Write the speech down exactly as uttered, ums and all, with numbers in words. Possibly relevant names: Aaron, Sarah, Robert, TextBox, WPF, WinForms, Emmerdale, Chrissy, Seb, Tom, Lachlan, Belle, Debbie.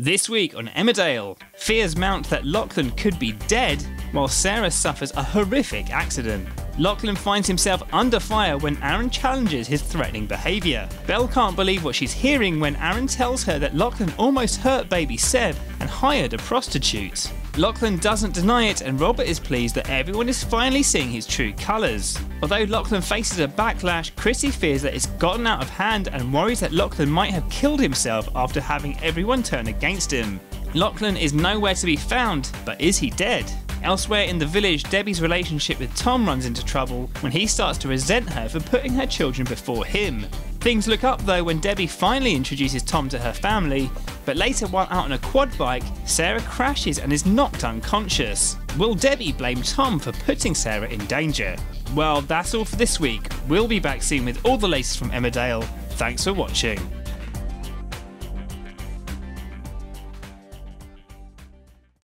This week on Emmerdale, fears mount that Lachlan could be dead while Sarah suffers a horrific accident. Lachlan finds himself under fire when Aaron challenges his threatening behaviour. Belle can't believe what she's hearing when Aaron tells her that Lachlan almost hurt baby Seb and hired a prostitute. Lachlan doesn't deny it, and Robert is pleased that everyone is finally seeing his true colours. Although Lachlan faces a backlash, Chrissy fears that it's gotten out of hand and worries that Lachlan might have killed himself after having everyone turn against him. Lachlan is nowhere to be found, but is he dead? Elsewhere in the village, Debbie's relationship with Tom runs into trouble when he starts to resent her for putting her children before him. Things look up though when Debbie finally introduces Tom to her family, but later while out on a quad bike, Sarah crashes and is knocked unconscious. Will Debbie blame Tom for putting Sarah in danger? Well, that's all for this week. We'll be back soon with all the latest from Emmerdale. Thanks for watching.